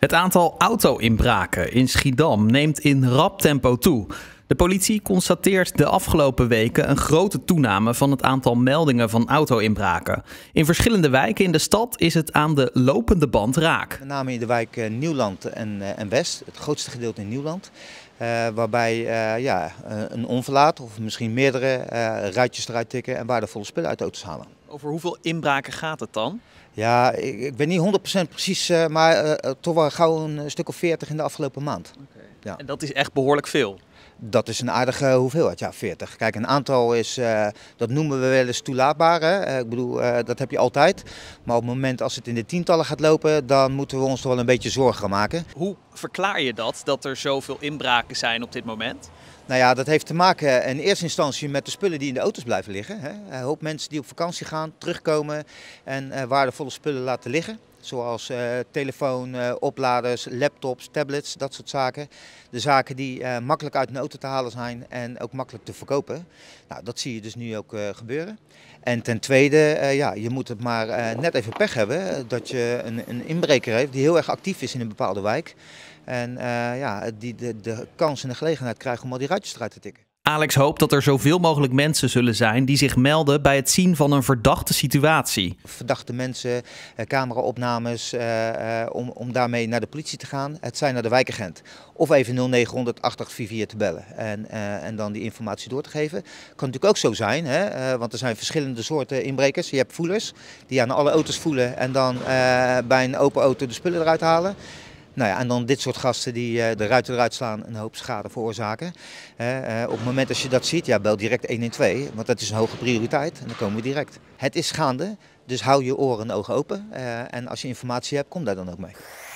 Het aantal auto-inbraken in Schiedam neemt in rap tempo toe. De politie constateert de afgelopen weken een grote toename van het aantal meldingen van auto-inbraken. In verschillende wijken in de stad is het aan de lopende band raak. Met name in de wijk Nieuwland en West, het grootste gedeelte in Nieuwland. Waarbij een onverlaat of misschien meerdere ruitjes eruit tikken en waardevolle spullen uit de auto's halen. Over hoeveel inbraken gaat het dan? Ja, ik ben niet 100% precies, maar toch wel gauw een stuk of 40 in de afgelopen maand. Okay. Ja. En dat is echt behoorlijk veel? Dat is een aardige hoeveelheid, ja, 40. Kijk, een aantal is, dat noemen we wel eens toelaatbaar. Hè? Ik bedoel, dat heb je altijd. Maar op het moment als het in de tientallen gaat lopen, dan moeten we ons toch wel een beetje zorgen gaan maken. Hoe verklaar je dat er zoveel inbraken zijn op dit moment? Nou ja, dat heeft te maken in eerste instantie met de spullen die in de auto's blijven liggen. Hè? Een hoop mensen die op vakantie gaan, terugkomen en waardevolle spullen laten liggen. Zoals telefoon, opladers, laptops, tablets, dat soort zaken. De zaken die makkelijk uit een auto te halen zijn en ook makkelijk te verkopen. Nou, dat zie je dus nu ook gebeuren. En ten tweede, je moet het maar net even pech hebben dat je een inbreker heeft die heel erg actief is in een bepaalde wijk. En die de kans en de gelegenheid krijgt om al die ruitjes eruit te tikken. Alex hoopt dat er zoveel mogelijk mensen zullen zijn die zich melden bij het zien van een verdachte situatie. Verdachte mensen, cameraopnames, om daarmee naar de politie te gaan. Het zijn naar de wijkagent. Of even 0900 8844 te bellen en dan die informatie door te geven. Kan natuurlijk ook zo zijn, hè? Want er zijn verschillende soorten inbrekers. Je hebt voelers die aan alle auto's voelen en dan bij een open auto de spullen eruit halen. Nou ja, en dan dit soort gasten die de ruiten eruit slaan en een hoop schade veroorzaken. Op het moment dat je dat ziet, bel direct 112, want dat is een hoge prioriteit en dan komen we direct. Het is gaande, dus hou je oren en ogen open en als je informatie hebt, kom daar dan ook mee.